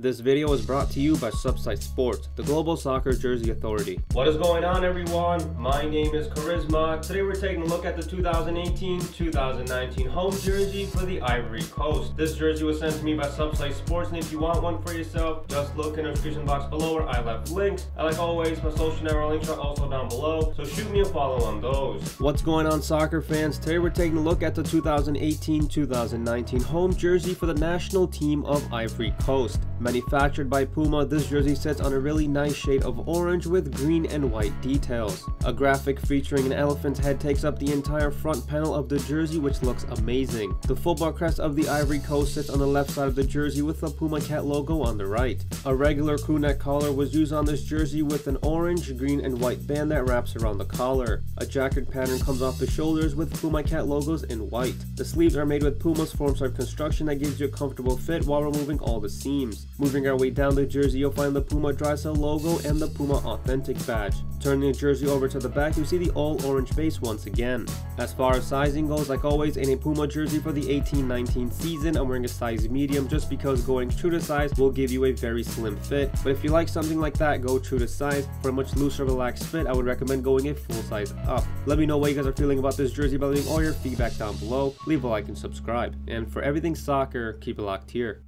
This video is brought to you by Subside Sports, the global soccer jersey authority. What is going on, everyone? My name is Charisma. Today we're taking a look at the 2018-2019 home jersey for the Ivory Coast. This jersey was sent to me by Subside Sports, and if you want one for yourself, just look in the description box below where I left links. And like always, my social network links are also down below, so shoot me a follow on those. What's going on, soccer fans? Today we're taking a look at the 2018-2019 home jersey for the national team of Ivory Coast. Manufactured by Puma, this jersey sits on a really nice shade of orange with green and white details. A graphic featuring an elephant's head takes up the entire front panel of the jersey, which looks amazing. The football crest of the Ivory Coast sits on the left side of the jersey with the Puma cat logo on the right. A regular crew neck collar was used on this jersey with an orange, green and white band that wraps around the collar. A jacket pattern comes off the shoulders with Puma cat logos in white. The sleeves are made with Puma's formside construction that gives you a comfortable fit while removing all the seams. Moving our way down the jersey, you'll find the Puma Drycell logo and the Puma Authentic badge. Turning the jersey over to the back, you see the all-orange base once again. As far as sizing goes, like always, in a Puma jersey for the 18-19 season, I'm wearing a size medium just because going true to size will give you a very slim fit. But if you like something like that, go true to size. For a much looser, relaxed fit, I would recommend going a full size up. Let me know what you guys are feeling about this jersey by leaving all your feedback down below. Leave a like and subscribe. And for everything soccer, keep it locked here.